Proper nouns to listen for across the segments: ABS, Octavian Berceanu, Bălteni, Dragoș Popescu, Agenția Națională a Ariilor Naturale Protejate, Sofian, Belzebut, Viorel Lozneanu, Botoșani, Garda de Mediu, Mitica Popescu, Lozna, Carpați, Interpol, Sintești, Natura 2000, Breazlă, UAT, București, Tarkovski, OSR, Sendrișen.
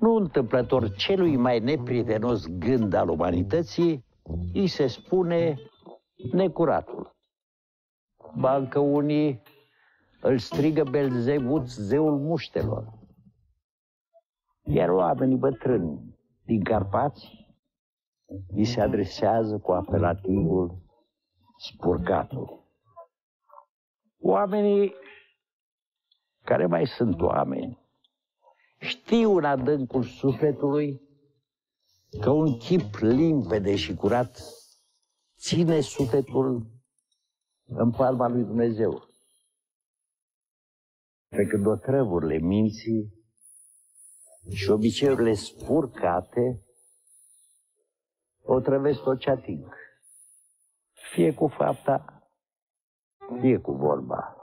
Nu întâmplător celui mai neprietenos gând al umanității îi se spune necuratul. Ba încă unii îl strigă Belzebut, zeul muștelor. Iar oamenii bătrâni din Carpați îi se adresează cu apelativul spurcatul. Oamenii care mai sunt oameni știu în adâncul sufletului că un chip limpede și curat ține sufletul în palma lui Dumnezeu. Pe când otrăvurile minții și obiceiurile spurcate otrăvesc tot ce ating, fie cu fapta, fie cu vorba.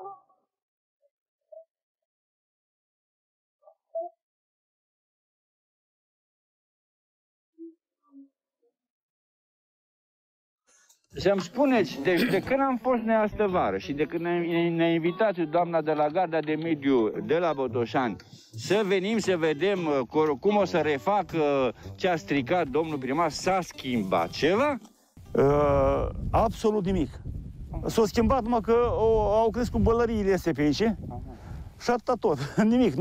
Să-mi spuneți, deci de când am fost neastăvară și de când ne-a invitat doamna de la Garda de Mediu, de la Botoșani, să venim să vedem cum o să refac ce a stricat domnul primar, s-a schimbat ceva? Absolut nimic. S-a schimbat numai că au crescut bălăriile astea pe aici. Și atâta tot, nimic,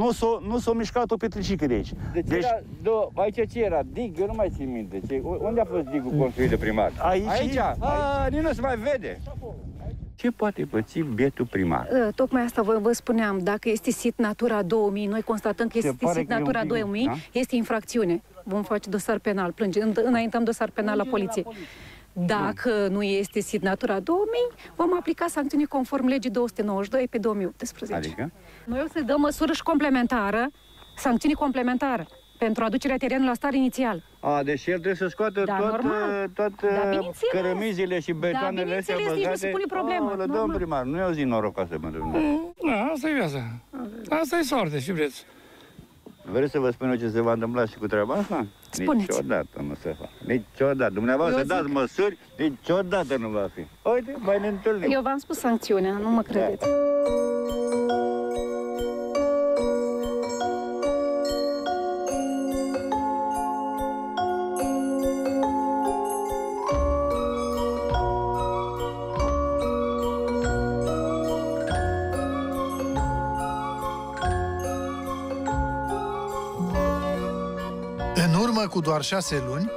nu s-a mișcat o petricică de aici. Deci era, aici ce era? Dig? Eu nu mai țin minte. Unde a fost digul construit de primar? Aici? Nici nu se mai vede. Ce poate păți bietul primar? Tocmai asta vă spuneam, dacă este sit Natura 2000, noi constatăm că este sit Natura 2000, este infracțiune. Vom face dosar penal, înaintăm dosar penal la poliție. Dacă nu este sit Natura 2000, vom aplica sancțiuni conform legii 292/2018. Adică? Noi o să dăm măsură și complementară, sancțiuni complementară, pentru aducerea terenului la stare inițial. A, deci el trebuie să scoată tot cărămizile și betoanele astea băgate. Da, bineînțeles, nici nu se pune problemă. Le dăm primar, nu e o zi norocoasă pentru noi. Da, asta e viața. Asta e soarte, și vreți. Vreți să vă spun eu ce se va întâmpla și cu treaba asta? Spuneți. Niciodată nu se fac. Niciodată. Dumneavoastră dați măsuri, niciodată nu va fi. Uite, mai ne întâlnim. Eu v-am spus sancțiunea, nu mă credeți. Cu doar 6 luni,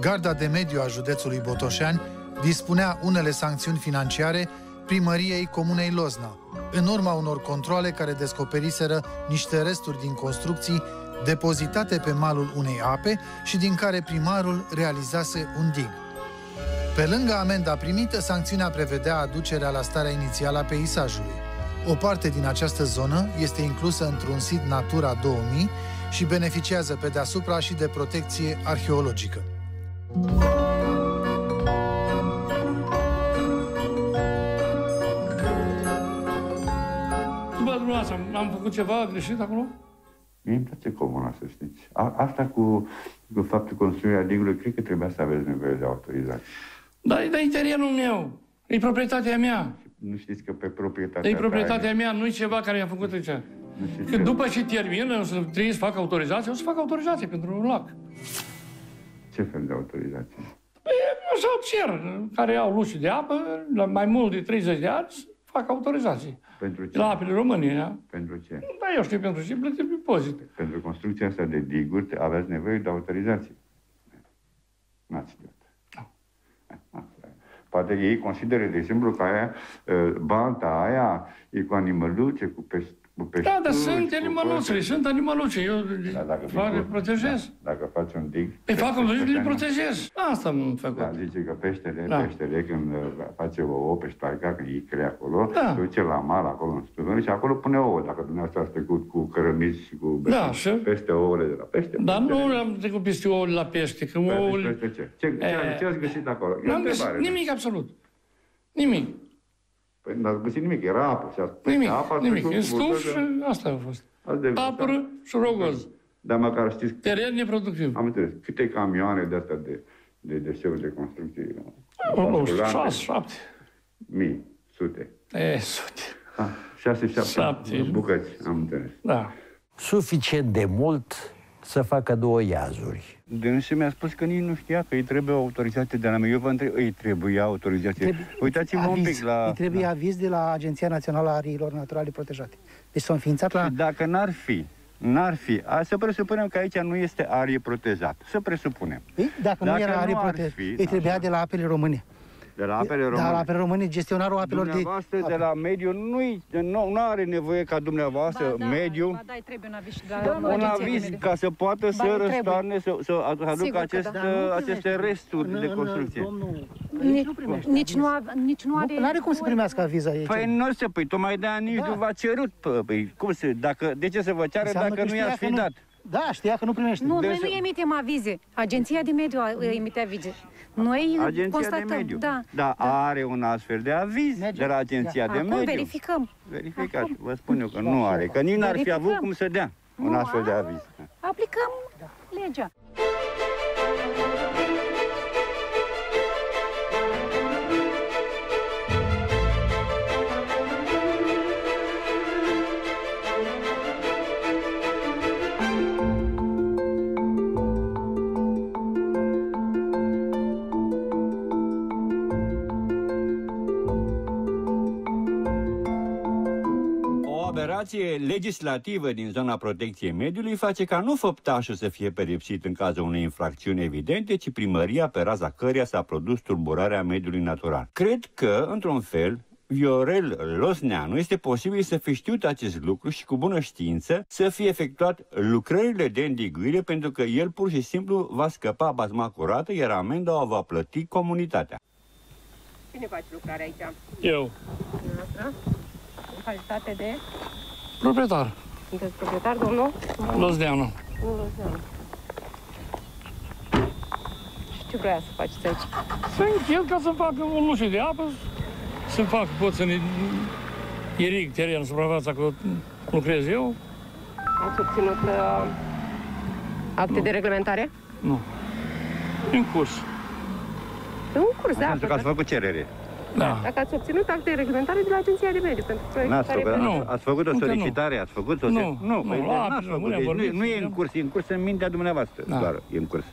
Garda de Mediu a județului Botoșani dispunea unele sancțiuni financiare primăriei comunei Lozna, în urma unor controale care descoperiseră niște resturi din construcții depozitate pe malul unei ape și din care primarul realizase un dig. Pe lângă amenda primită, sancțiunea prevedea aducerea la starea inițială a peisajului. O parte din această zonă este inclusă într-un sit Natura 2000 și beneficiază pe deasupra și de protecție arheologică. Bă, dumneavoastră, am făcut ceva greșit acolo? Mie îmi place comuna, să știți. Asta cu faptul construirea digului, cred că trebuia să aveți nevoie de autorizare. Dar e terenul meu, e proprietatea mea. Nu știți că pe proprietatea mea... E proprietatea mea, nu e ceva care i-a făcut aici. Că după ce termină, o să trebuie să fac autorizație, o să fac autorizație pentru un lac. Ce fel de autorizație? Păi, o să observ, care au luci de apă, la mai mult de 30 de ani, fac autorizație. Pentru ce? La apele România. Pentru ce? Da, eu știu pentru ce, plătim impozite. Pentru construcția asta de diguri aveți nevoie de autorizație. N-ați dat. Poate ei consideră, de exemplu, că aia, balta aia e cu animăluțe, cu pești. Da, dar sunt animăluțe, sunt animăluțe, eu le protejez. Dacă faci un dig... Păi fac un dig, le protejez. Asta m-am făcut. Da, zice că peștele, când face ouă pe ștoarca, când îi crea acolo, duce la mal, acolo în stuveni și acolo pune ouă. Dacă dumneavoastră ați trecut cu cărămizi și cu peste ouăle de la pește... Dar nu am trecut peste ouăle la pește, că ouăle... Ce ați găsit acolo? Nu am găsit nimic absolut. Nimic. Păi n-ați găsit nimic, era apă. Nimic, în stuf și asta a fost. Papără și rogoz. Dar măcar știți... Teren neproductiv. Am înțeles. Câte camioane de-astea de deșeuri de construcție? 6, 7. Mii, sute. E, sute. 6-7 bucăți, am înțeles. Da. Suficient de mult să facă două iazuri. Dânsul mi-a spus că nici nu știa că îi trebuie autorizație de la mine. Eu vă întreb, îi trebuie autorizație. Uitați-vă un pic la... Îi trebuie aviz de la Agenția Națională a Ariilor Naturale Protejate. Deci s-au înființat la... Dacă n-ar fi. Să presupunem că aici nu este arie protejată. Să presupunem. Ei, dacă nu era arie protejată, îi trebuia de la Apele Române. De la Apele Române. Da, la Apele Române, gestionarul apelor dumneavoastră de la mediu nu are nevoie ca dumneavoastră, ba, da, mediu. Ba, da, trebuie un aviz, un aviz ca să poată să răstoarne, să aducă aceste resturi de construcție. Domnul, nici nu are... Nu are cum să primească aviz aici. Păi nu se, păi tocmai de-aia nici nu v-a cerut. Păi, cum se, dacă, de ce să vă ceară dacă nu i-ați fi dat? Da, știa că nu primește. Nu, noi nu emitem avize. Agenția de Mediu emite avize. Noi constatăm, da. Dar are un astfel de aviz de la Agenția de Mediu. Verificăm. Verificați, vă spun eu că nu are, că nici n-ar fi avut cum să dea un astfel de aviz. Aplicăm legea. Legislativă din zona protecției mediului face ca nu făptașul să fie pedepsit în cazul unei infracțiuni evidente, ci primăria pe raza căreia s-a produs tulburarea mediului natural. Cred că, într-un fel, Viorel Lozneanu este posibil să fi știut acest lucru și cu bună știință să fie efectuat lucrările de îndiguire, pentru că el pur și simplu va scăpa bazma curată, iar amenda o va plăti comunitatea. Cine face lucrarea aici? Eu. În calitate de... proprietar. Sunteți proprietar, domnul? Lozneanu. Și ce vrea să faceți aici? Sunt eu ca să fac un lușii de apă, să fac, pot să-mi irig teren, suprafața, că lucrez eu. Ați obținut acte de reglementare? Nu. În curs. În curs, da. Pentru că ați făcut cerere. Da. Dacă ați obținut acte de reglementare de la Agenția de Mediu pentru proiectare... Nu. Ați făcut o solicitare? Ați făcut o... Nu. Nu e în curs, e în curs în mintea dumneavoastră. Doar e în curs.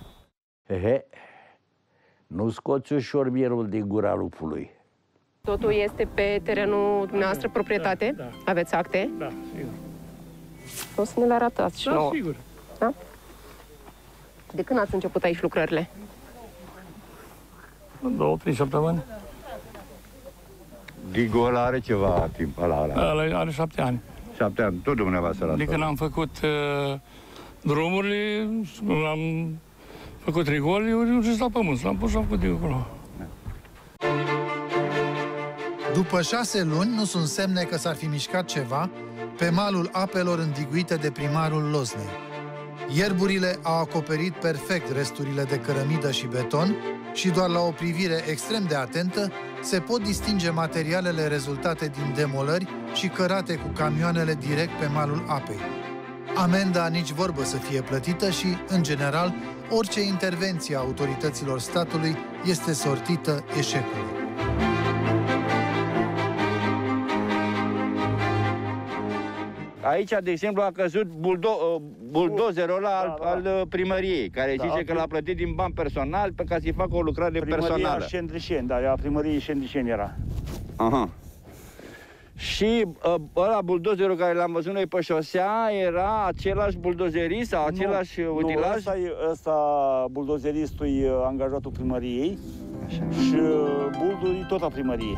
Nu scoți ușor mierul din gura lupului. Totul este pe terenul dumneavoastră, proprietate? Aveți acte? Da, sigur. O să ne le arătați și nouă. Da, sigur. Da? De când ați început aici lucrările? În 2-3 săptămâni. Digol are ceva timp, are 7 ani. 7 ani, tot dumneavoastră la... De când am făcut drumurile, am făcut rigol, eu reușesc la pământ, l-am pus și am făcut digol acolo. După 6 luni, nu sunt semne că s-ar fi mișcat ceva pe malul apelor îndiguite de primarul Loznei. Ierburile au acoperit perfect resturile de cărămidă și beton și doar la o privire extrem de atentă se pot distinge materialele rezultate din demolări și cărate cu camioanele direct pe malul apei. Amenda nici vorbă să fie plătită și, în general, orice intervenție a autorităților statului este sortită eșecului. Aici, de exemplu, a căzut buldozerul ăla al primăriei, care zice că l-a plătit din bani personal ca să-i facă o lucrare personală. Primăria Sendrișen, da, a primăriei Sendrișen era. Aha. Și ăla, buldozerul care l-am văzut noi pe șosea, era același buldozerist sau același utilaj? Nu, ăsta, buldozeristul, e angajatul primăriei și buldul e tot a primăriei.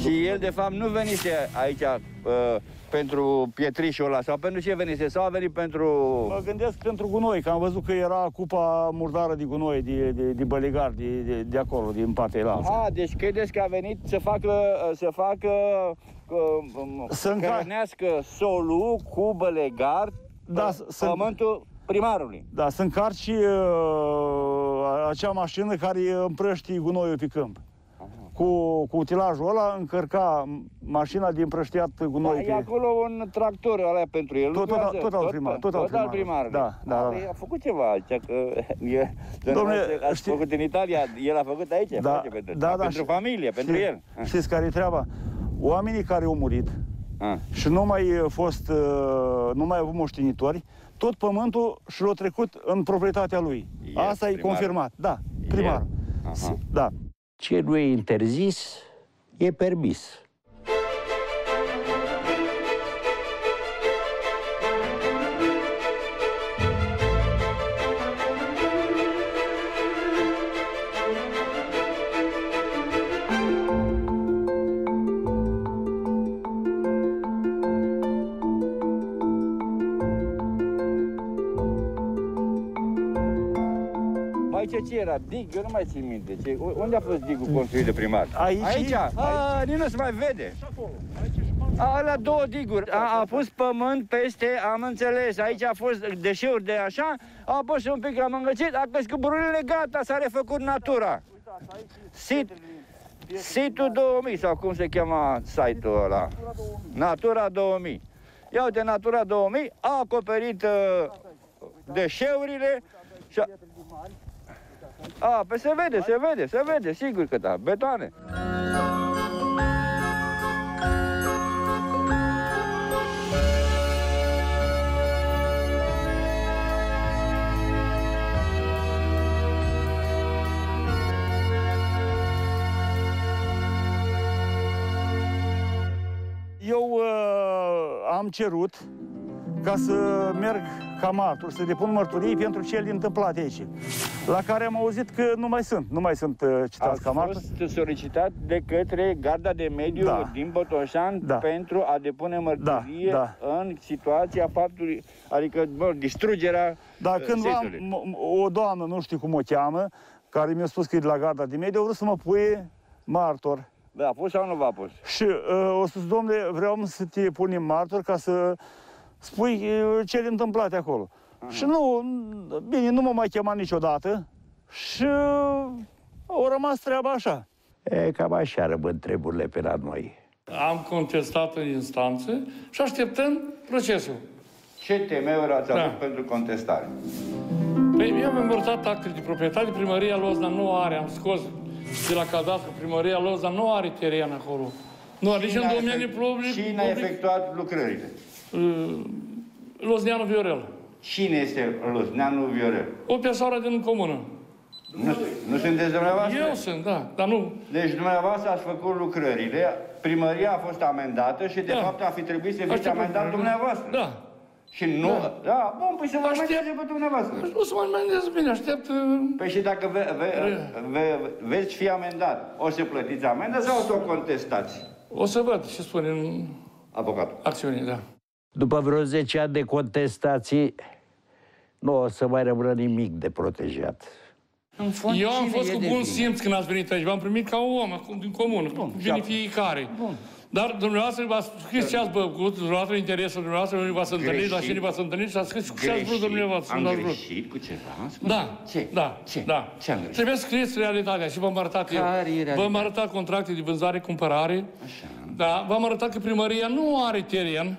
Și el, de fapt, nu venise aici pentru pietrișul ăla, sau pentru ce venise? Sau a venit pentru... Mă gândesc pentru gunoi, că am văzut că era cupa murdară de gunoi, de bălegar, de acolo, din partea la altă. Deci credeți că a venit să facă... să hrănească solul cu bălegar, da, pământul primarului. Da, să încarci și acea mașină care împrăștie gunoiul pe câmp. cu utilajul ăla, încărca mașina din prăștiat gunoi. Da, e acolo un tractor ăla pentru el. Tot al primarului. Da. A făcut ceva aici, că ați făcut în Italia, el a făcut aici, pentru familie, pentru el. Știți care e treaba? Oamenii care au murit și nu mai au avut moștenitori, tot pământul și l-a trecut în proprietatea lui. Asta e confirmat. Da, primar. Da. Ce nu e interzis, e permis. Ce era? Dig? Eu nu mai țin minte. Unde a fost digul construit de primar? Aici? Nici nu se mai vede. Alea două diguri. A pus pământ peste, am înțeles. Aici a fost deșeuri de așa, a pus un pic, l-am îngățit, a crescut bururile, gata, s-a refăcut natura. Situl 2000, sau cum se chema site-ul ăla? Natura 2000. Ia uite, Natura 2000 a acoperit deșeurile și a... A, păi se vede, sigur că da, betoane. Eu am cerut ca să merg ca martor, să depun mărturii pentru cele întâmplate aici, la care am auzit că nu mai sunt citați ca martor. A fost solicitat de către Garda de Mediu din Botoșani pentru a depune mărturie în situația faptului, adică distrugerea sitului. O doamnă, nu știu cum o cheamă, care mi-a spus că e de la Garda de Mediu, a vrut să mă pui martor. Da, a pus sau nu v-a pus? Și a spus, domnule, vreau să te punem martor ca să spui cele întâmplate acolo. Și nu mă mai chema niciodată și au rămas treaba așa. E, cam așa rămân treburile pe la noi. Am contestat în instanță și așteptăm procesul. Ce temeuri ați avut pentru contestare? Păi, eu am învățat actele de proprietate, primăria Lozna nu are, am scos de la cadastru, primăria Lozna nu are teren acolo. Nu, deci în domeniul public... Cine a efectuat lucrările? Lozneanu Viorel. Cine este Lozneanu Viorel? O persoană din comună. Nu sunteți dumneavoastră? Eu sunt, dar nu. Deci dumneavoastră ați făcut lucrările, primăria a fost amendată și de fapt ar fi trebuit să fiți amendat dumneavoastră. Da. Și nu... Da, bun, păi să vă amendeze pe dumneavoastră. Nu să mă amendeze bine, aștept... Păi și dacă veți fi amendat, o să plătiți amendă sau o să o contestați? O să văd ce spune în acțiune, După vreo 10 ani de contestații, nu o să mai rămână nimic de protejat. Eu am fost cu bun simț când ați venit aici. V-am primit ca om, acum, din comun, fiecare. Dar dumneavoastră v-ați scris ce ați băcut, dumneavoastră interesul dumneavoastră, unii v-ați întâlnit, la cine v-ați întâlnit și ați scris ce ați vrut dumneavoastră. Am greșit cu ceva? Da. Ce am greșit? Trebuie scris realitatea și v-am arătat eu. V-am arătat contracte de vânzare-cumpărare. V-am arătat că primăria nu are teren.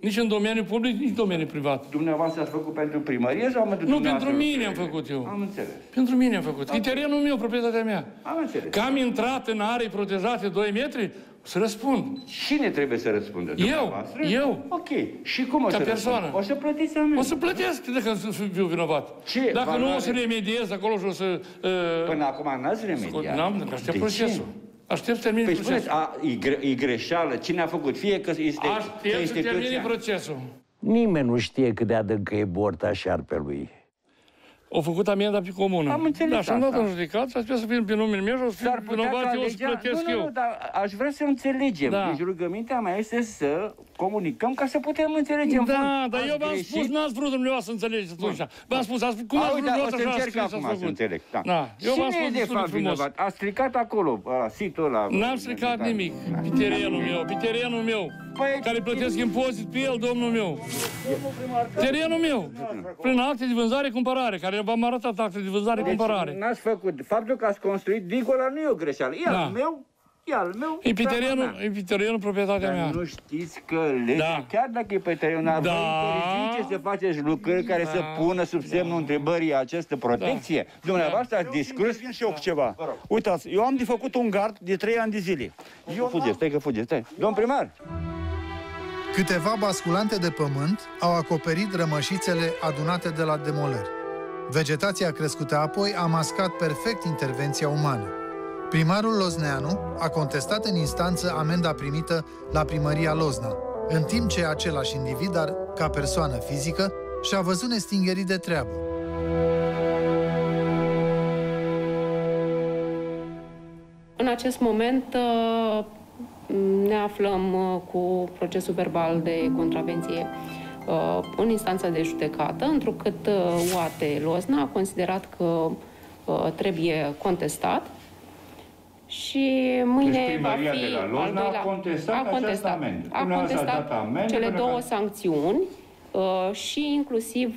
Nici în domeniul public, nici în domeniul privat. Dumneavoastră ați făcut pentru primărie sau pentru dumneavoastră? Nu, pentru mine am făcut eu. Am înțeles. Pentru mine am făcut. E terenul meu, proprietatea mea. Am înțeles. Că am intrat în arei protejate 2 metri, să răspund. Cine trebuie să răspundă? Dumneavoastră? Eu. Ok. Și cum o să răspund? O să plătiți amendă. O să plătesc dacă fiu vinovat. Ce? Dacă nu o să remediez acolo și o să... Până acum n-ați remediat. N-am, aștept procesul. Aștept să termine procesul. E greșeală. Cine a făcut? Fie că este... Aștept să termine procesul. Nimeni nu știe cât de adâncă e borta șarpelui. Au făcut amenda pe comună. Am înțeles asta. Dar și-am dat în judecat, s-a spus să fim pe numele meu și o să fiu vinovat, eu o să plătesc eu. Nu, dar aș vrea să înțelegem. Deci rugămintea mea este să comunicăm ca să putem înțelege. Da, dar eu v-am spus, n-ați vrut dumneavoastră să înțelegeți atunci. V-am spus, cum ați vrut dumneavoastră să înțelegeți acum, să înțeleg. Cine e de fapt vinovat? A stricat acolo, situl ăla. N-am stricat nimic, pe terenul meu. care plătesc impozit pe el, domnul meu. Terenul meu, prin acte de vânzare-cumpărare, care v-am arătat acte de vânzare-cumpărare. Deci n-ați făcut. Faptul că ați construit dincolo nu e o greșeală. E al meu, e al meu. E pe terenul, e pe terenul, proprietatea mea. Nu știți că legea, chiar dacă e pe terenul, vă interzice să faceți lucruri care să pună sub semnul întrebării această protecție? Dumneavoastră ați discurs și eu cu ceva. Uitați, eu am de făcut un gard de 3 ani de zile. Stai că fugeți. Domn primar! Câteva basculante de pământ au acoperit rămășițele adunate de la demolări. Vegetația crescută apoi a mascat perfect intervenția umană. Primarul Lozneanu a contestat în instanță amenda primită la primăria Lozna, în timp ce același individ, dar ca persoană fizică, și-a văzut nestingerii de treabă. În acest moment ne aflăm cu procesul verbal de contravenție în instanța de judecată, întrucât UAT Lozna a considerat că trebuie contestat și mâine deci va fi de la Lozna al doilea. A contestat cele două sancțiuni și inclusiv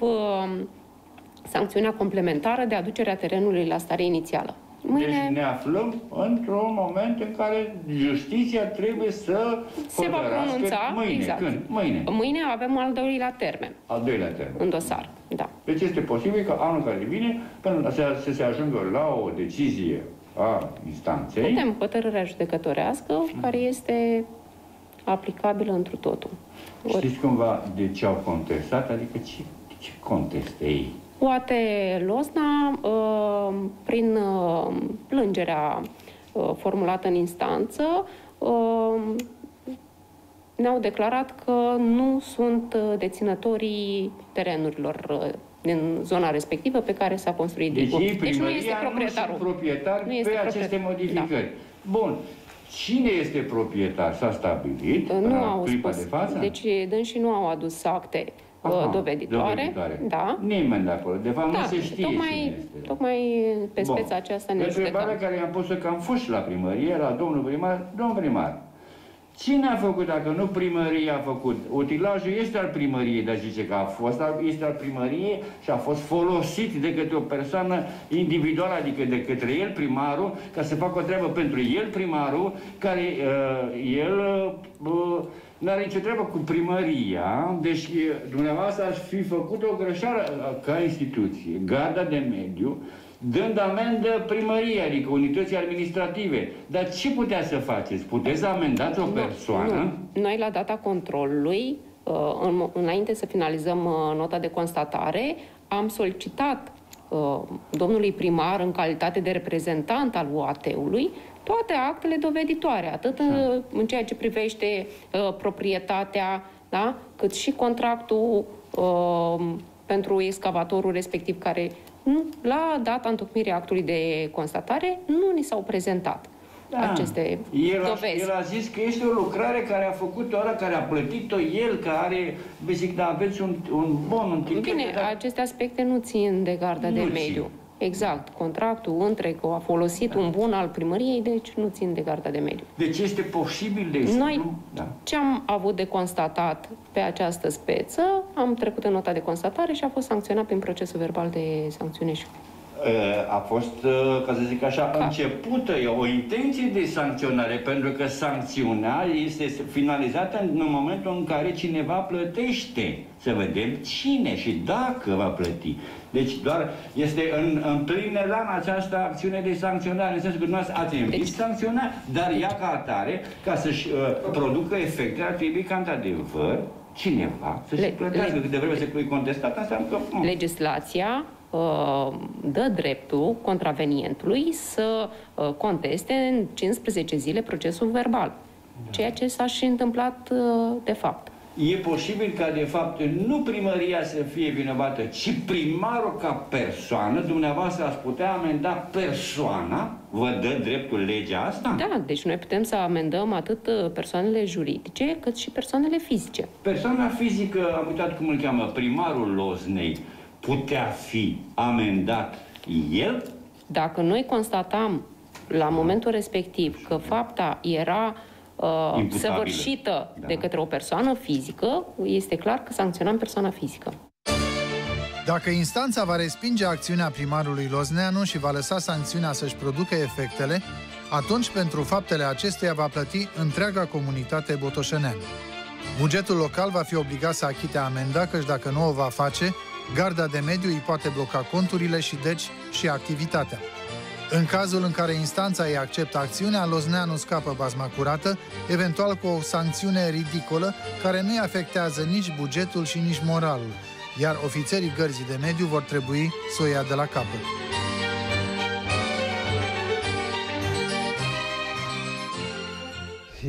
sancțiunea complementară de aducerea terenului la stare inițială. Deci ne aflăm într-un moment în care justiția trebuie să se va pronunța mâine. Exact. Când? Mâine. Mâine avem al doilea termen. Al doilea termen. În dosar, da. Deci este posibil că anul care vine, până să se ajungă la o decizie a instanței... Putem hotărârea judecătorească, care este aplicabilă întru totul. Știți cumva de ce au contestat? Adică ce contestă ei? UAT Lozna, prin plângerea formulată în instanță, ne-au declarat că nu sunt deținătorii terenurilor din zona respectivă pe care s-a construit dincolo. Deci nu este proprietarul. Nu este proprietar pe aceste modificări. Bun. Cine este proprietar? S-a stabilit în clipa de față? Deci dânsii nu au adus acte doveditoare. Da. Nimeni de acolo. De fapt, nu se știe cine este. Tocmai pe speța aceasta ne judecăm. Întrebarea care i-am pus-o că am fost la primărie, la domnul primar. Domn primar, cine a făcut, dacă nu primăria a făcut? Utilajul este al primăriei, dar zice că a fost, este al primăriei și a fost folosit de către o persoană individuală, adică de către el primarul, ca să facă o treabă pentru el primarul, care n-are nicio treabă cu primăria, deci dumneavoastră aș fi făcut o greșeală ca instituție, Garda de Mediu, dând amendă primăria, adică unității administrative. Dar ce puteați să faceți? Puteți amendați o persoană? Nu. Noi, la data controlului, înainte să finalizăm nota de constatare, am solicitat domnului primar, în calitate de reprezentant al UAT-ului, toate actele doveditoare, atât în ceea ce privește proprietatea, da? Cât și contractul pentru excavatorul respectiv, care la data întocmirii actului de constatare nu ni s-au prezentat aceste dovezi. El a zis că este o lucrare care a făcut-o ăla, care a plătit-o el, care are, zic, da, aveți un bon, un ticket. Bine, dar... aceste aspecte nu țin de Garda de Mediu. Exact, contractul între că a folosit un bun al primăriei, deci nu țin de Garda de Mediu. Deci este posibil de... Noi ce am avut de constatat pe această speță, am trecut în nota de constatare și a fost sancționat prin procesul verbal de sancțiune. A fost, ca să zic așa, începută o intenție de sancționare, pentru că sancțiunea este finalizată în momentul în care cineva plătește. Să vedem cine și dacă va plăti. Deci doar este în plin elan această acțiune de sancționare, în sensul că noi ați învins sancționarea, dar ea ca atare, ca să-și producă efecte, ar trebui ca într-adevăr cineva să-și plătească. Cât de vreme să fie contestat, asta încă... Legislația dă dreptul contravenientului să conteste în 15 zile procesul verbal, ceea ce s-a și întâmplat de fapt. E posibil ca, de fapt, nu primăria să fie vinovată, ci primarul ca persoană. Dumneavoastră ați putea amenda persoana? Vă dă dreptul legea asta? Da, deci noi putem să amendăm atât persoanele juridice, cât și persoanele fizice. Persoana fizică, am uitat cum îl cheamă, primarul Loznei, putea fi amendat el? Dacă noi constatam la momentul respectiv că fapta era săvârșită de către o persoană fizică, este clar că sancționăm persoana fizică. Dacă instanța va respinge acțiunea primarului Lozneanu și va lăsa sancțiunea să-și producă efectele, atunci pentru faptele acesteia va plăti întreaga comunitate botoșeneană. Bugetul local va fi obligat să achite amenda, căci dacă nu o va face, Garda de Mediu îi poate bloca conturile și deci și activitatea. În cazul în care instanța îi acceptă acțiunea, Lozneanu scapă basma curată, eventual cu o sancțiune ridicolă care nu-i afectează nici bugetul și nici moralul, iar ofițerii Gărzii de Mediu vor trebui să o ia de la capăt.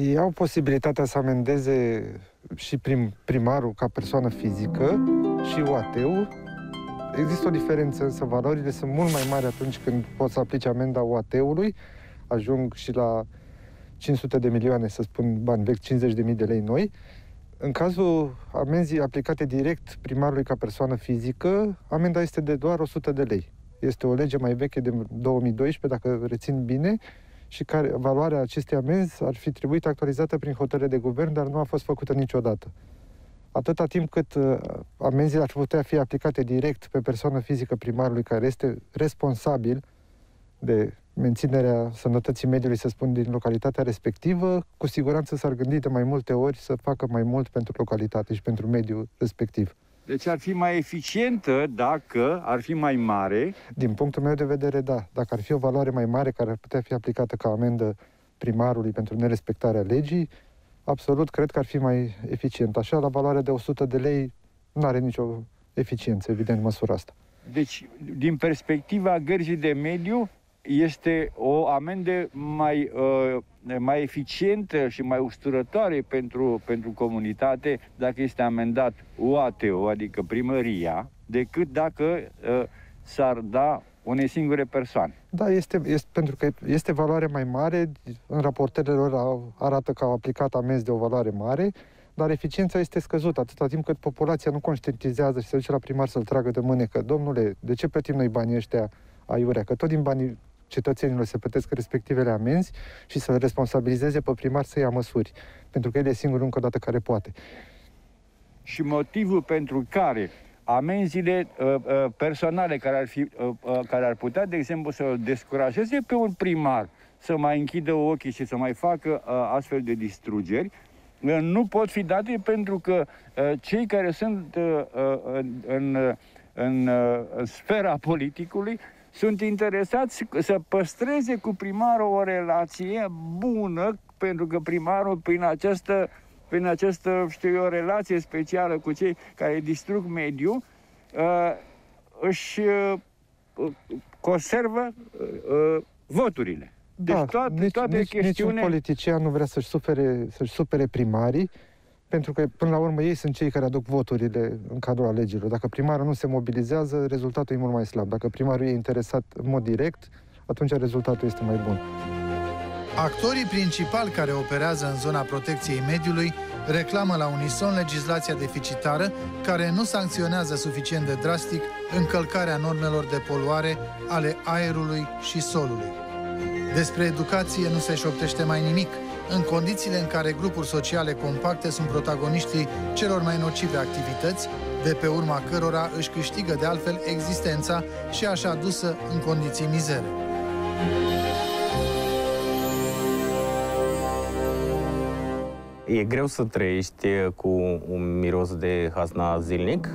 Ei au posibilitatea să amendeze și primarul ca persoană fizică și UAT-ul. Există o diferență, însă valorile sunt mult mai mari atunci când poți să aplici amenda UAT-ului. Ajung și la 500 de milioane, să spun bani vechi, 50.000 de lei noi. În cazul amenzii aplicate direct primarului ca persoană fizică, amenda este de doar 100 de lei. Este o lege mai veche de 2012, dacă rețin bine, și care, valoarea acestei amenzi ar fi trebuit actualizată prin hotărâre de guvern, dar nu a fost făcută niciodată. Atâta timp cât amenziile ar putea fi aplicate direct pe persoană fizică primarului, care este responsabil de menținerea sănătății mediului, să spun, din localitatea respectivă, cu siguranță s-ar gândi de mai multe ori să facă mai mult pentru localitate și pentru mediul respectiv. Deci ar fi mai eficientă dacă ar fi mai mare? Din punctul meu de vedere, da. Dacă ar fi o valoare mai mare care ar putea fi aplicată ca amendă primarului pentru nerespectarea legii, absolut cred că ar fi mai eficient. Așa, la valoare de 100 de lei nu are nicio eficiență, evident, măsura asta. Deci, din perspectiva Gărzii de Mediu, este o amendă mai eficientă și mai usturătoare pentru comunitate dacă este amendat UAT-ul, adică primăria, decât dacă s-ar da unei singure persoane. Da, este pentru că este valoare mai mare, în raportele lor arată că au aplicat amenzi de o valoare mare, dar eficiența este scăzută atâta timp cât populația nu conștientizează și se duce la primar să-l tragă de mâne că, domnule, de ce plătim noi banii ăștia aiurea, că tot din banii cetățenilor se plătesc respectivele amenzi și să-l responsabilizeze pe primar să ia măsuri, pentru că el e singurul încă o dată care poate. Și motivul pentru care amenzile personale care ar putea, de exemplu, să-l descurajeze pe un primar să mai închidă ochii și să mai facă astfel de distrugeri, nu pot fi date pentru că cei care sunt în sfera politicului sunt interesați să păstreze cu primarul o relație bună, pentru că primarul, prin această știu eu, relație specială cu cei care distrug mediul, își conservă voturile. Deci da, niciun politician nu vrea să-și supere primarii, pentru că, până la urmă, ei sunt cei care aduc voturile în cadrul alegerilor. Dacă primarul nu se mobilizează, rezultatul e mult mai slab. Dacă primarul e interesat în mod direct, atunci rezultatul este mai bun. Actorii principali care operează în zona protecției mediului reclamă la unison legislația deficitară, care nu sancționează suficient de drastic încălcarea normelor de poluare ale aerului și solului. Despre educație nu se șoptește mai nimic, în condițiile în care grupuri sociale compacte sunt protagoniștii celor mai nocive activități, de pe urma cărora își câștigă de altfel existența și așa dusă în condiții mizere. E greu să trăiești cu un miros de hazna zilnic,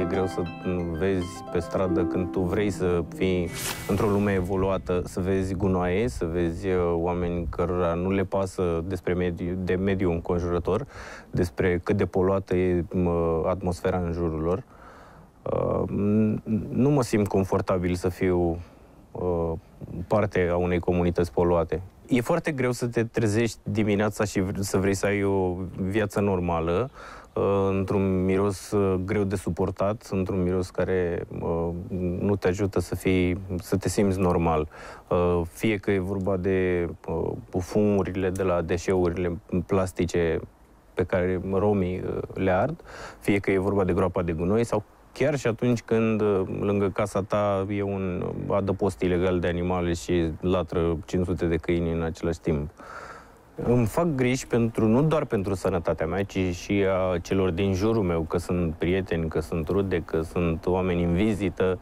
e greu să vezi pe stradă când tu vrei să fii într-o lume evoluată, să vezi gunoaie, să vezi oameni cărora nu le pasă de mediul înconjurător, despre cât de poluată e atmosfera în jurul lor. Nu mă simt confortabil să fiu parte a unei comunități poluate. E foarte greu să te trezești dimineața și să vrei să ai o viață normală, într-un miros greu de suportat, într-un miros care nu te ajută să te simți normal. Fie că e vorba de fumurile de la deșeurile plastice pe care romii le ard, fie că e vorba de groapa de gunoi sau chiar și atunci când lângă casa ta e un adăpost ilegal de animale și latră 500 de câini în același timp. Îmi fac griji pentru, nu doar pentru sănătatea mea, ci și a celor din jurul meu, că sunt prieteni, că sunt rude, că sunt oameni în vizită,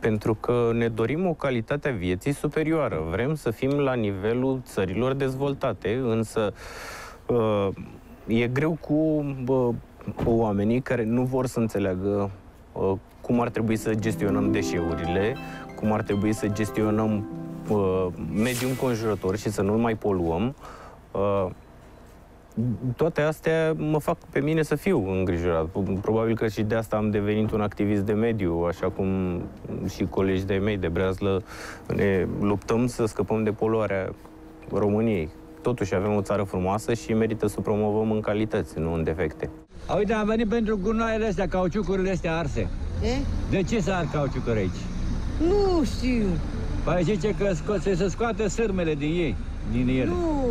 pentru că ne dorim o calitate a vieții superioară. Vrem să fim la nivelul țărilor dezvoltate, însă e greu cu oamenii care nu vor să înțeleagă cum ar trebui să gestionăm deșeurile, cum ar trebui să gestionăm mediul înconjurător și să nu mai poluăm. Toate astea mă fac pe mine să fiu îngrijorat. Probabil că și de asta am devenit un activist de mediu, așa cum și colegii de-ai mei de Breazlă ne luptăm să scăpăm de poluarea României. Totuși avem o țară frumoasă și merită să o promovăm în calități, nu în defecte. Uite, am venit pentru gunoaiele astea, cauciucurile astea arse. E? De ce să ar cauciucuri aici? Nu știu. Păi zice că se scoate sârmele din ei, din ele. Nu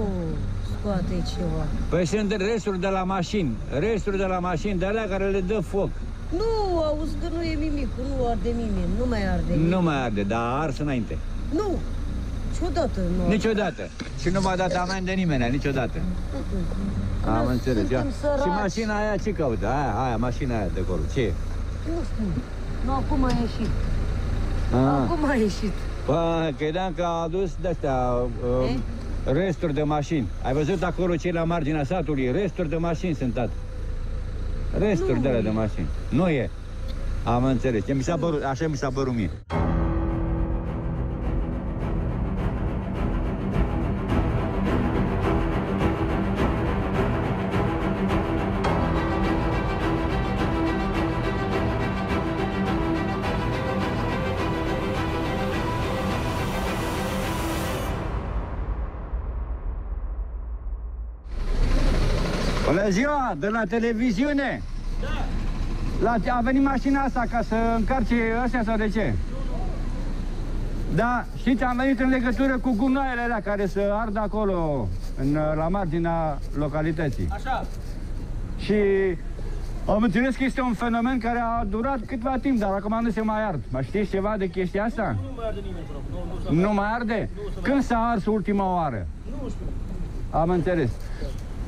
scoate ceva. Păi sunt resturi de la mașini, de alea care le dă foc. Nu, auzi că nu e nimic, nu arde nimeni, nu mai arde nimeni. Nu mai arde, dar a ars înainte. Nu. Niciodată, nu. Niciodată. Și nu m-a dat amendă nimeni, niciodată. Am înțeles. Și mașina aia ce caută? Aia, mașina aia de acolo. Ce e? Nu știu. Nu, acum a ieșit. Acum a ieșit. Bă, credeam că a adus de-astea resturi de mașini. Ai văzut acolo cei la marginea satului? Resturi de mașini sunt atât. Resturi de-alea de mașini. Nu e. Am înțeles. Așa mi s-a părut mie. Bună ziua, de la televiziune? Da. A venit mașina asta ca să încarce astea sau de ce? Da, știți, am venit în legătură cu gunoaiele alea care se ard acolo, la marginea localității. Așa. Și am înțeles că este un fenomen care a durat câtva timp, dar acum nu se mai ard. Mai știți ceva de chestia asta? Nu mai arde nimeni, probabil. Nu mai arde? Când s-a ars ultima oară? Nu știu. Am înțeles.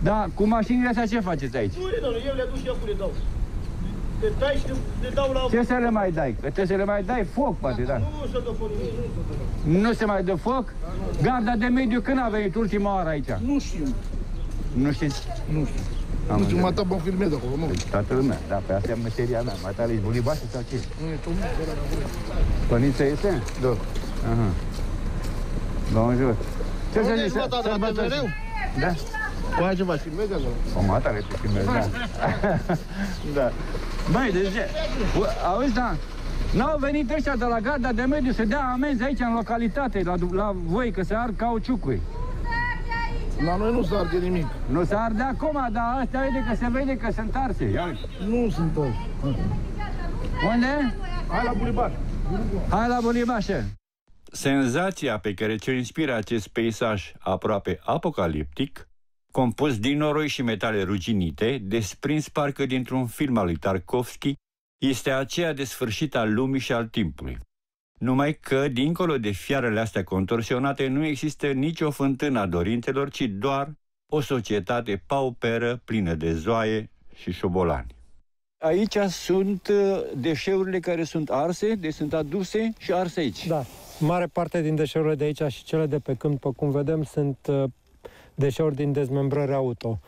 Da, cu mașinile astea ce faceți aici? Pune, doamne, eu le aduc și eu le dau. Le tai și le dau la... Ce să le mai dai? Că trebuie să le mai dai foc, poate, da? Nu se dă foc, nu se mai dă foc? Garda de Mediu când a venit ultima oară aici? Nu știu. Nu știți? Nu știu. Ultima dată mă filmez acolo, mă. Deci toată lumea, da, pe astea e meseria mea. Mai tale ești bulibașe sau ce? Nu, e tomniță, era la bune. Toniță este? Da. Aha. Bonjour. Ce să zici? Sărbători? Da? Poate ceva și mega acolo. O matare pe filmez, da. Da. Băi, de ce? Auzi, da? N-au venit ăștia de la Garda de Mediu să dea amenzi aici, în localitate, la voi, că se ard cauciucuri. Nu se arde aici! La noi nu se arde nimic. Nu se arde acum, dar astea vede că se vede că sunt arse. Nu sunt arse. Unde? Hai la Bulibaș. Hai la Bulibașe. Senzația pe care ți-o inspiră acest peisaj aproape apocaliptic, compus din noroi și metale ruginite, desprins parcă dintr-un film al lui Tarkovski, este aceea de sfârșit al lumii și al timpului. Numai că, dincolo de fiarele astea contorsionate, nu există nicio fântână a dorințelor, ci doar o societate pauperă, plină de zoaie și șobolani. Aici sunt deșeurile care sunt arse, deci sunt aduse și arse aici. Da. Mare parte din deșeurile de aici și cele de pe câmp, după cum vedem, sunt deșeuri din dezmembrări auto.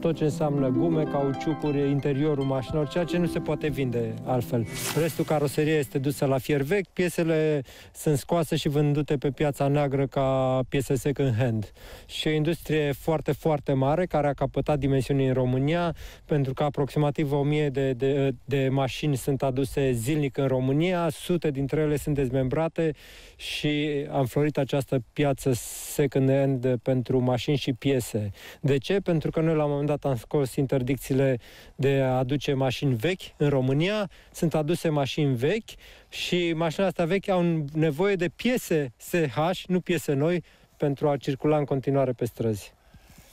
Tot ce înseamnă gume, cauciucuri, interiorul mașinilor, ceea ce nu se poate vinde altfel. Restul caroseriei este dusă la fier vechi, piesele sunt scoase și vândute pe piața neagră ca piese second hand. Și o industrie foarte, foarte mare, care a capătat dimensiuni în România, pentru că aproximativ 1000 de mașini sunt aduse zilnic în România, sute dintre ele sunt dezmembrate și a înflorit această piață second hand pentru mașini și piese. De ce? Pentru că noi la un moment dat am scos interdicțiile de a aduce mașini vechi în România, sunt aduse mașini vechi și mașinile astea vechi au nevoie de piese SH, nu piese noi, pentru a circula în continuare pe străzi.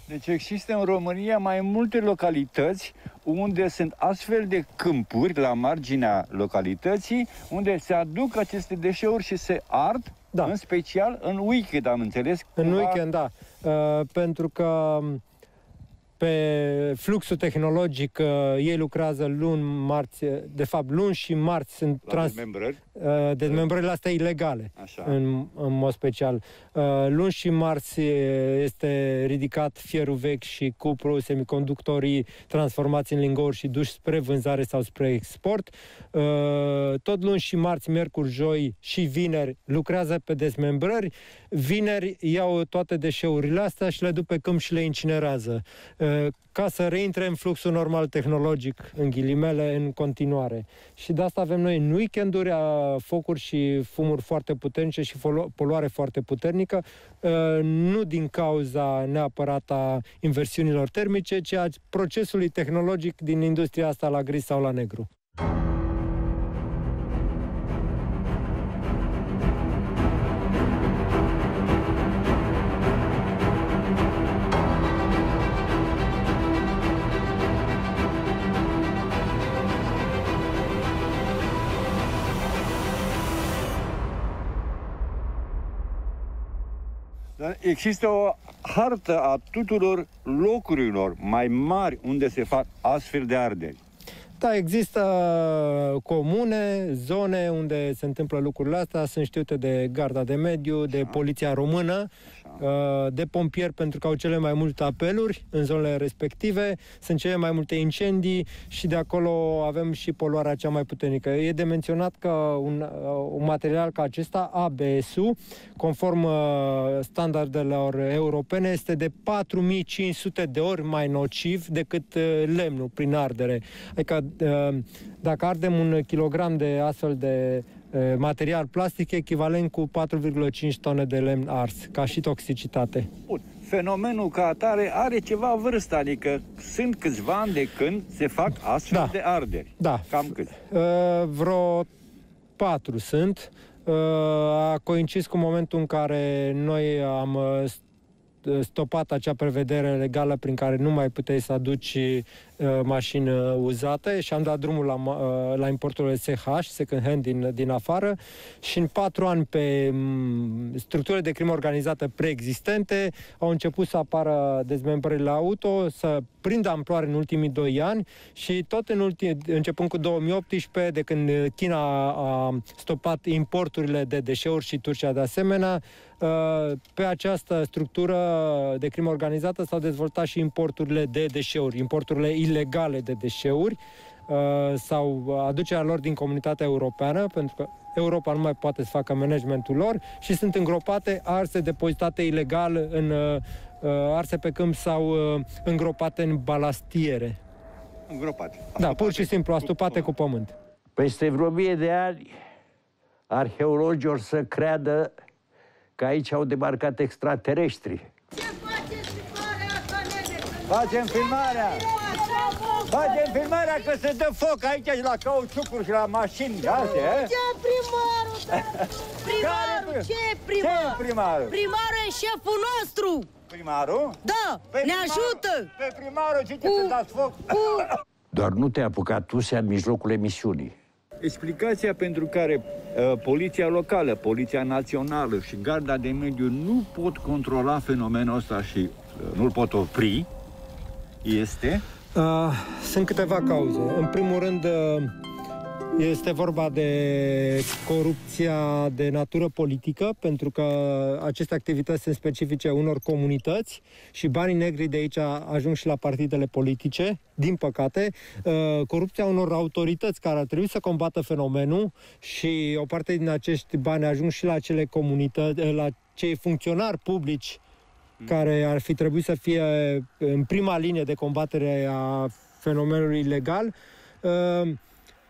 Deci există în România mai multe localități unde sunt astfel de câmpuri la marginea localității, unde se aduc aceste deșeuri și se ard Da. În special în weekend, am înțeles. În weekend, da. Pentru că pe fluxul tehnologic ei lucrează luni, marți, de fapt luni și marți sunt dezmembrările astea ilegale, în mod special. Luni și marți este ridicat fierul vechi și cupru, semiconductorii transformați în lingouri și duși spre vânzare sau spre export. Tot luni și marți, miercuri, joi și vineri lucrează pe dezmembrări. Vineri iau toate deșeurile astea și le duc pe câmp și le incinerează, ca să reintre în fluxul normal tehnologic, în ghilimele, în continuare. Și de asta avem noi în weekenduri focuri și fumuri foarte puternice și poluare foarte puternică, nu din cauza neapărat a inversiunilor termice, ci a procesului tehnologic din industria asta la gri sau la negru. Există o hartă a tuturor locurilor mai mari unde se fac astfel de arderi. Da, există comune, zone unde se întâmplă lucrurile astea, sunt știute de Garda de Mediu, de Poliția Română, de pompieri, pentru că au cele mai multe apeluri în zonele respective, sunt cele mai multe incendii și de acolo avem și poluarea cea mai puternică. E de menționat că un material ca acesta, ABS-ul, conform standardelor europene, este de 4500 de ori mai nociv decât lemnul prin ardere. Adică dacă ardem 1 kilogram de astfel de material plastic, echivalent cu 4,5 tone de lemn ars, ca și toxicitate. Bun. Fenomenul ca atare are ceva vârstă, adică sunt câțiva ani de când se fac astfel de arderi. Da. Cam cât? Vreo 4 sunt. A coincis cu momentul în care noi am stopat acea prevedere legală prin care nu mai puteai să aduci mașini uzate și am dat drumul la importurile SH, second hand, din afară, și în 4 ani pe structurile de crimă organizată preexistente au început să apară dezmembrările auto, să prindă amploare în ultimii 2 ani și tot începând cu 2018, de când China a stopat importurile de deșeuri și Turcia de asemenea, pe această structură de crimă organizată s-au dezvoltat și importurile de deșeuri, importurile ilegale de deșeuri sau aducerea lor din comunitatea europeană, pentru că Europa nu mai poate să facă managementul lor și sunt îngropate, arse, depozitate ilegal, arse pe câmp sau îngropate în balastiere. Îngropate. Da, pur și simplu, astupate cu pământ. Peste vreo 1000 de ani, arheologii or să creadă că aici au debarcat extraterestri. Ce faceți filmarea asta, nene? Facem filmarea! Facem filmarea că se dă foc aici și la cauciucuri și la mașini de astea. Ce primarul, primarul, ce primarul? Ce primarul? Primarul e șeful nostru! Primarul? Da, ne ajută! Pe primarul, ce să dați foc? Doar nu te-ai apucat tu să ia în mijlocul emisiunii. Explicația pentru care poliția locală, poliția națională și Garda de Mediu nu pot controla fenomenul ăsta și nu-l pot opri este... Sunt câteva cauze. În primul rând, este vorba de corupția de natură politică, pentru că aceste activități sunt specifice unor comunități și banii negri de aici ajung și la partidele politice, din păcate. Corupția unor autorități care ar trebui să combată fenomenul și o parte din acești bani ajung și la acele comunități, la cei funcționari publici care ar fi trebuit să fie în prima linie de combatere a fenomenului ilegal.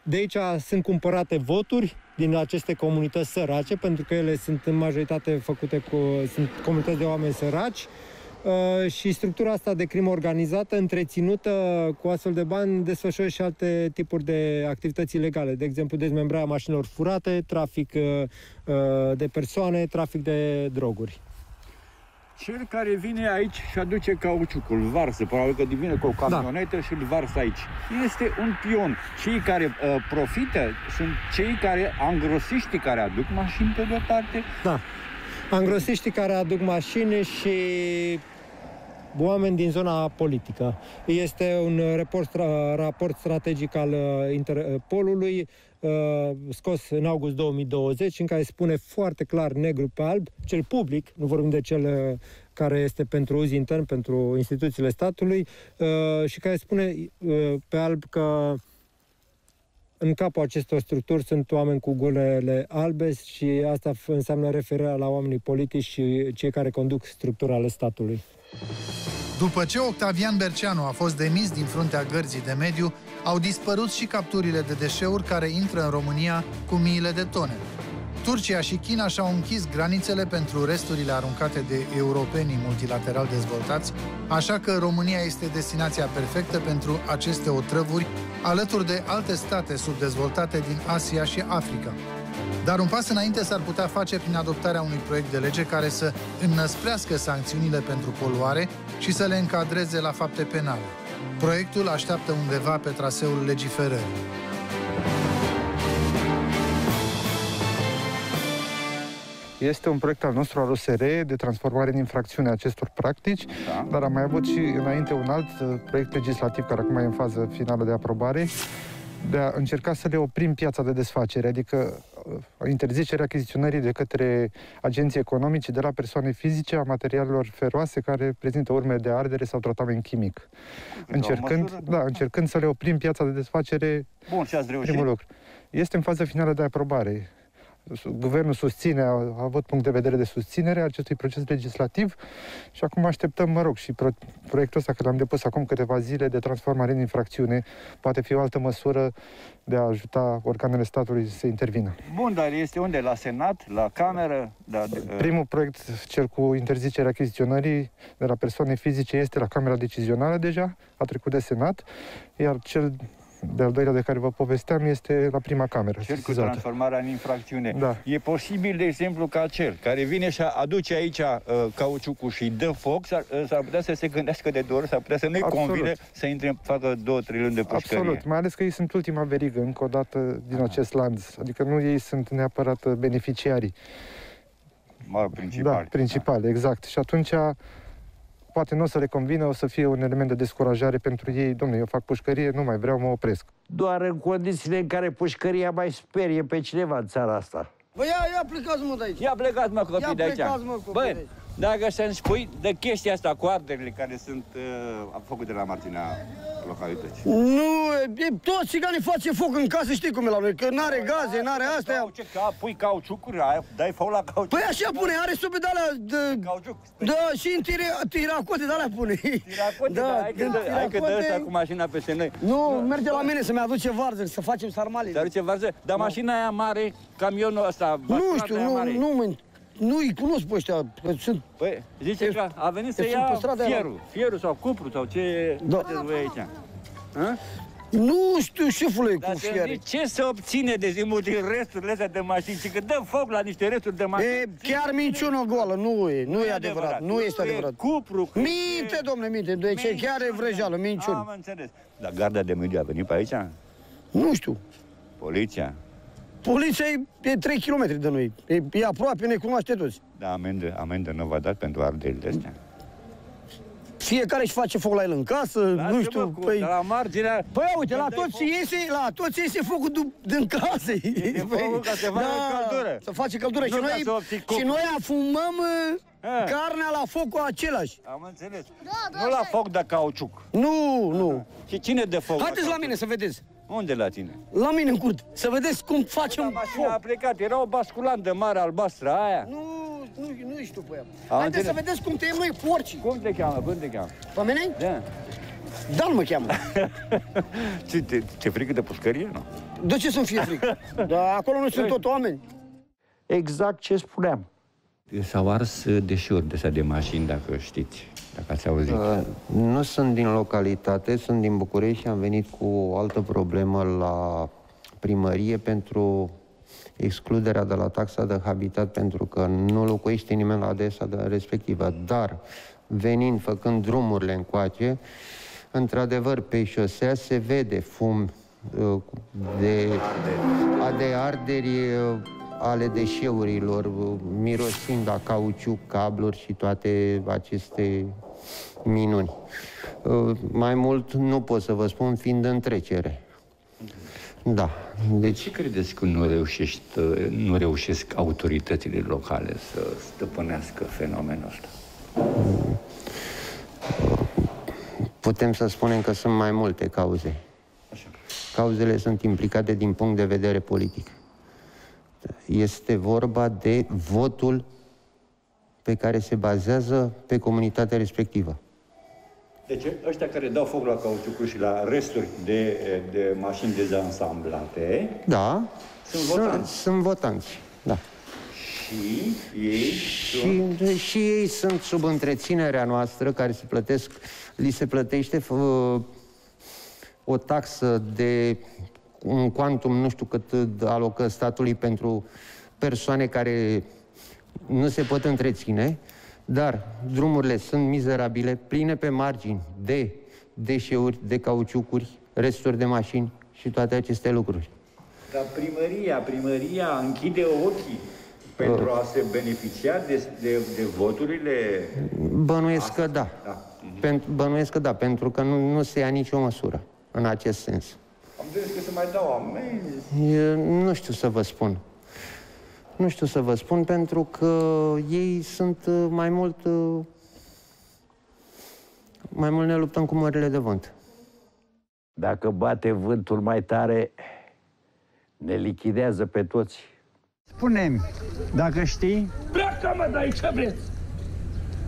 De aici sunt cumpărate voturi din aceste comunități sărace, pentru că ele sunt în majoritate făcute sunt comunități de oameni săraci. Și structura asta de crimă organizată, întreținută cu astfel de bani, desfășoară și alte tipuri de activități ilegale. De exemplu, dezmembrarea mașinilor furate, trafic de persoane, trafic de droguri. Cel care vine aici și aduce cauciucul, îl varsă, probabil că vine cu o camionetă și îl varsă aici. Este un pion. Cei care profită sunt cei care, angrosiștii care aduc mașini pe de-o parte. Da. Angrosiștii care aduc mașini și oameni din zona politică. Este un raport strategic al Interpolului, scos în august 2020, în care spune foarte clar, negru pe alb, cel public, nu vorbim de cel care este pentru uz intern, pentru instituțiile statului, și care spune pe alb că în capul acestor structuri sunt oameni cu gulele albe și asta înseamnă referirea la oamenii politici și cei care conduc structura ale statului. După ce Octavian Berceanu a fost demis din fruntea Gărzii de Mediu, au dispărut și capturile de deșeuri care intră în România cu miile de tone. Turcia și China și-au închis granițele pentru resturile aruncate de europenii multilateral dezvoltați, așa că România este destinația perfectă pentru aceste otrăvuri, alături de alte state subdezvoltate din Asia și Africa. Dar un pas înainte s-ar putea face prin adoptarea unui proiect de lege care să înnăsprească sancțiunile pentru poluare și să le încadreze la fapte penale. Proiectul așteaptă undeva pe traseul legiferării. Este un proiect al nostru, al OSR, de transformare în infracțiune a acestor practici, dar am mai avut și înainte un alt proiect legislativ, care acum e în fază finală de aprobare, de a încerca să le oprim piața de desfacere, adică interzicerea achiziționării de către agenții economici de la persoane fizice a materialelor feroase care prezintă urme de ardere sau tratament chimic. Încercând să le oprim piața de desfacere. Bun, și ați reușit? Primul lucru. Este în fază finală de aprobare. Guvernul susține, a avut punct de vedere de susținere a acestui proces legislativ și acum așteptăm, mă rog, și proiectul ăsta care l-am depus acum câteva zile de transformare în infracțiune, poate fi o altă măsură de a ajuta organele statului să intervină. Bun, dar este unde? La Senat? La Cameră? Primul proiect, cel cu interzicerea achiziționării de la persoane fizice, este la Camera Decizională deja, a trecut de Senat, iar cel de-al doilea de care vă povesteam este la prima cameră. Cel cu transformarea în infracțiune. Da. E posibil, de exemplu, ca cel care vine și aduce aici cauciucul și dă foc, s-ar putea să se gândească de două ori, s-ar putea să nu-i convine să intre, facă 2-3 luni de pușcărie. Absolut, mai ales că ei sunt ultima verigă, încă o dată, din acest lanț. Adică nu ei sunt neapărat beneficiarii. Principali. Da, principali, exact. Și atunci poate nu o să le convină, o să fie un element de descurajare pentru ei. Dom'le, eu fac pușcărie, nu mai vreau, mă opresc. Doar în condițiile în care pușcăria mai sperie pe cineva în țara asta. Bă, ia plecați-mă de aici! Ia plecați-mă, copii, de aici! Bă, dacă să-mi spui de chestia asta cu arderile care sunt făcute la marginea localității. Nu, toți țiganii face foc în casă, știi cum e la noi, că n-are gaze, n-are astea. Pui cauciucuri, dai foc la cauciuc. Păi așa pune, are sub de alea de cauciuc. Da, și în tiracote de alea pune. Tiracote, da, hai că dă ăsta cu mașina peste noi. Nu, merge la mine să-mi aduce varză, să facem sarmale. Să aduce varză? Dar mașina aia mare, camionul ăsta, nu știu, nu-i cunosc pe ăștia, că sunt... Păi, zice că a venit să ia fierul sau cupru sau ce faceți voi aici. Nu știu, șefule, cu fiere. Ce se obține de zimul din resturile astea de mașini? Și că dă foc la niște resturi de mașini. E chiar minciună goală, nu e adevărat, nu este adevărat. Cupru, minte, domnule, minte, chiar e vrăjeală, minciună. Am înțeles. Dar Garda de Mediu a venit pe aici? Nu știu. Poliția? Poliția e 3 km de noi, e aproape, ne cunoaște toți. Da, amendă nu v-a dat pentru arderile astea? Fiecare își face foc la el în casă, nu știu, păi... La marginea... Păi, uite, la toți iese focul din casă. E focul ca să facă căldură. Să face căldură și noi afumăm carnea la focul același. Am înțeles. Nu la foc de cauciuc. Nu. Și cine dă foc? Haideți la mine să vedeți. Unde la tine? La mine în curt. Să vedeți cum facem foc. A plecat, era o basculandă mare albastră aia. Nu știu pe ea. Haideți să vedeți cum tăiem noi porcii. Cum te cheamă? Pe mine? Da. Dan mă cheamă. Ce frică de pușcărie, nu? De ce să-mi fie frică? Dar acolo nu sunt tot oameni. Exact ce spuneam. S-au ars deșeuri de-astea de mașini, dacă știți. Dacă ați auzit. Nu sunt din localitate, sunt din București și am venit cu o altă problemă la primărie pentru excluderea de la taxa de habitat pentru că nu locuiește nimeni la adresa respectivă, dar venind, făcând drumurile încoace, într-adevăr, pe șosea se vede fum de arderi ale deșeurilor, mirosind a cauciuc, cabluri și toate aceste minuni. Mai mult nu pot să vă spun, fiind în trecere. Da. Deci... Ce credeți că nu reușesc autoritățile locale să stăpânească fenomenul ăsta? Putem să spunem că sunt mai multe cauze. Așa. Cauzele sunt implicate din punct de vedere politic. Este vorba de votul pe care se bazează pe comunitatea respectivă. Deci ăștia care dau foc la cauciucuri și la resturi de mașini dezansamblate... Da, sunt votanți. Da. Și ei și ei sunt sub întreținerea noastră, care se plătesc, li se plătește o taxă de un quantum, nu știu cât alocă statului pentru persoane care nu se pot întreține, dar drumurile sunt mizerabile, pline pe margini de deșeuri, de cauciucuri, resturi de mașini și toate aceste lucruri. Dar primăria închide ochii pentru a se beneficia de voturile... Bănuiesc că da. Bănuiesc că da, pentru că nu se ia nicio măsură în acest sens. Am zis că se mai dau amenzi. Nu știu să vă spun. Nu știu să vă spun, pentru că ei sunt mai mult... Mai mult ne luptăm cu mările de vânt. Dacă bate vântul mai tare, ne lichidează pe toți. Spune-mi, dacă știi... Pleacă, mă, dai ce vreți!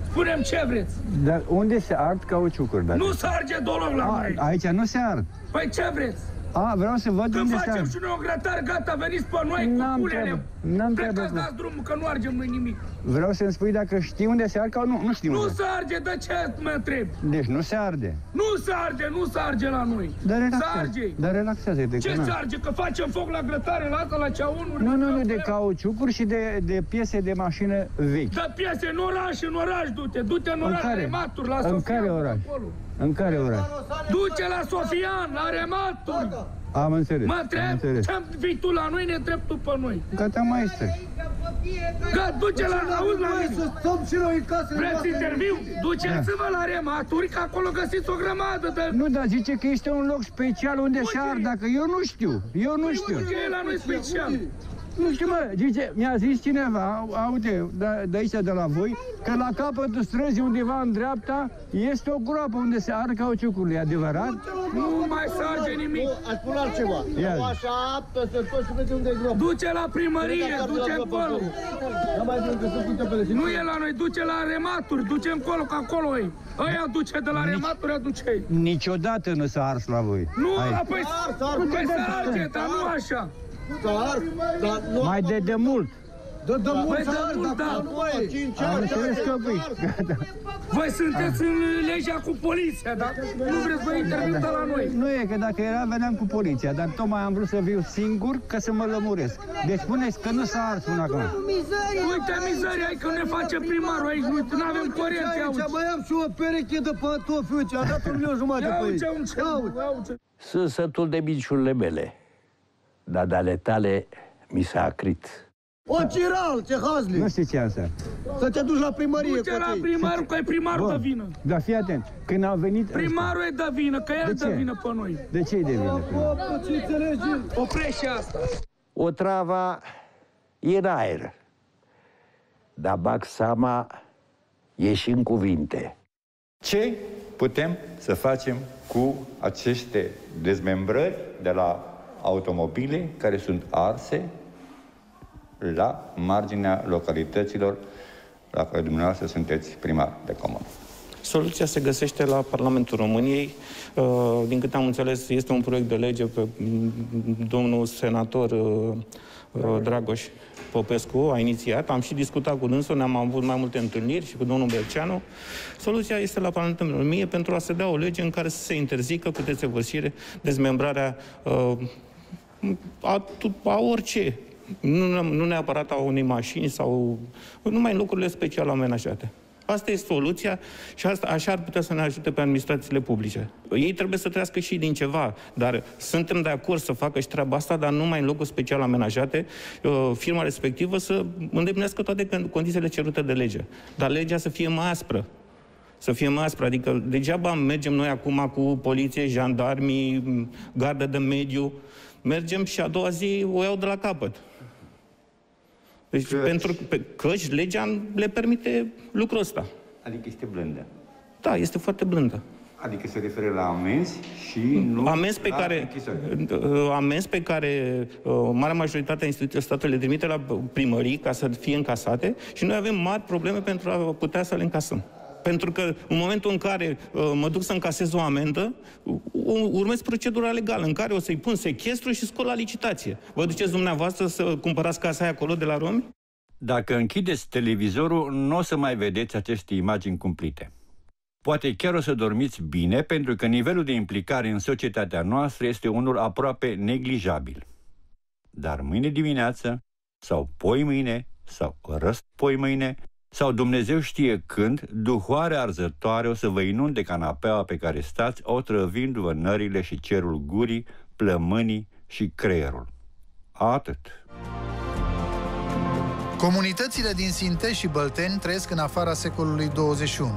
Spune-mi ce vreți! Dar unde se ard cauciucuri, dacă? Nu se arge dolog la noi! Aici nu se ard! Păi ce vreți? A, vreau să văd unde se facem și noi un grătar, gata, veniți pe noi cu culele! Plecați, dați drumul, că nu argem noi nimic! Vreau să-mi spui dacă știi unde se arde sau nu, nu știu. Nu se arde, de ce mă întreb? Deci nu se arde. Nu se arde la noi! Dar relaxează-te! Dar relaxează-te! Ce se arge? Că facem foc la grătare, la asta, la ceaunuri? Nu, de cauciucuri și de piese de mașină vechi. Da, piese în oraș, du-te! Du-te în oraș, rematuri, la Sofian. În care oraș? În care oraș? Duce la Sofian, la rematuri! Am înțeles. Mă întreb ce-am vii tu la noi, ne întreb tu pe noi. Gata, maestre. Gata, duce la... Auzi la mine. Vreți interviu? Duceți-vă la rematuri, că acolo găsiți o grămadă de... Nu, dar zice că este un loc special unde se ard, dacă eu nu știu. Eu nu știu. Uite, e la noi special. Nu știu, mă, zice, mi-a zis cineva, uite, de aici, de la voi, că la capătul străzii, undeva în dreapta, este o groapă unde se ard cauciucurile, adevărat? Nu mai se arge nimic. Aș spune altceva. Așa, să-ți poți spune unde e groapă. Duce la primărie, duce încolo. Nu e la noi, duce la rematuri, duce încolo, că acolo e. Aia duce de la rematuri, aduce ei. Niciodată nu s-a ars la voi. Nu, apoi se arge, dar nu așa. Mai de demult. Voi sunteți în legea cu poliția, dar nu vreți să interveniți la noi. Nu e, că dacă era, veneam cu poliția, dar tocmai am vrut să viu singur ca să mă lămuresc. Deci spuneți că nu s-a ars până acum. Uite, mizeria că ne face primarul aici, nu avem curent aici. Mai am și o pereche de pantofi, uite, a dat 1,5 milioane de băieți. Sunt sătul de minciunile mele. Dar de ale tale mi s-a acrit. O, Ciral, ce hazli! Nu știu ce asta. Să te duci la primărie. Du-te la primarul, că e primarul de vină. Dar fii atent, când au venit... Primarul e de vină, că el de vină pe noi. De ce e de vină? Oprește asta. O travă e în aer. Dar bag seama, e și în cuvinte. Ce putem să facem cu aceste dezmembrări de la automobile care sunt arse la marginea localităților la care dumneavoastră sunteți primar de comună. Soluția se găsește la Parlamentul României. Din câte am înțeles, este un proiect de lege pe domnul senator Dragoș Popescu a inițiat. Am și discutat cu dânsul, ne-am avut mai multe întâlniri și cu domnul Berceanu. Soluția este la Parlamentul României pentru a se dea o lege în care să se interzică cu desăvârșire dezmembrarea a orice Nu neapărat a unei mașini sau numai lucrurile special amenajate. Asta e soluția și asta, așa ar putea să ne ajute pe administrațiile publice. Ei trebuie să trăiască și din ceva, dar suntem de acord să facă și treaba asta, dar numai în locuri special amenajate, firma respectivă să îndeplinească toate condițiile cerute de lege. Dar legea să fie mai aspră. Să fie mai aspră, adică degeaba mergem noi acum cu poliție, jandarmii, Garda de Mediu, mergem și a doua zi o iau de la capăt. Deci, căci legea le permite lucrul ăsta. Adică este blândă. Da, este foarte blândă. Adică se referă la amenzi și nu amenzi pe care marea majoritate a statului le trimite la primării ca să fie încasate și noi avem mari probleme pentru a putea să le încasăm. Pentru că în momentul în care mă duc să încasez o amendă, urmez procedura legală în care o să-i pun sechestru și scot la licitație. Vă duceți dumneavoastră să cumpărați casa aia acolo de la romi? Dacă închideți televizorul, nu o să mai vedeți aceste imagini cumplite. Poate chiar o să dormiți bine, pentru că nivelul de implicare în societatea noastră este unul aproape neglijabil. Dar mâine dimineață, sau poimâine, sau răstpoimâine, sau Dumnezeu știe când, duhoare arzătoare o să vă inunde canapeaua pe care stați, otrăvindu-vă nările și cerul gurii, plămânii și creierul. Atât. Comunitățile din Sintești și Bălteni trăiesc în afara secolului 21.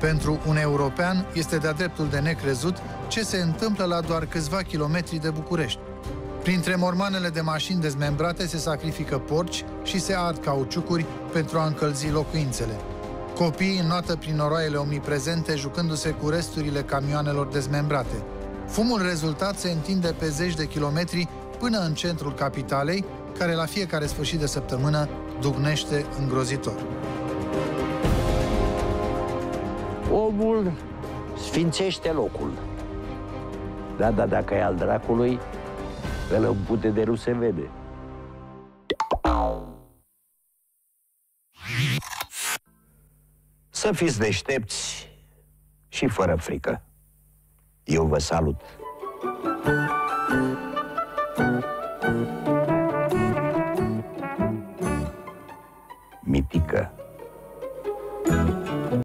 Pentru un european este de-a dreptul de necrezut ce se întâmplă la doar câțiva kilometri de București. Printre mormanele de mașini dezmembrate se sacrifică porci și se ard cauciucuri pentru a încălzi locuințele. Copiii înoată prin noroaiele omniprezente, jucându-se cu resturile camioanelor dezmembrate. Fumul rezultat se întinde pe zeci de kilometri până în centrul capitalei, care la fiecare sfârșit de săptămână dugnește îngrozitor. Omul sfințește locul. Da, da, dacă e al dracului, îl împute de nu se vede. Să fiți deștepți și fără frică. Eu vă salut. Mitică.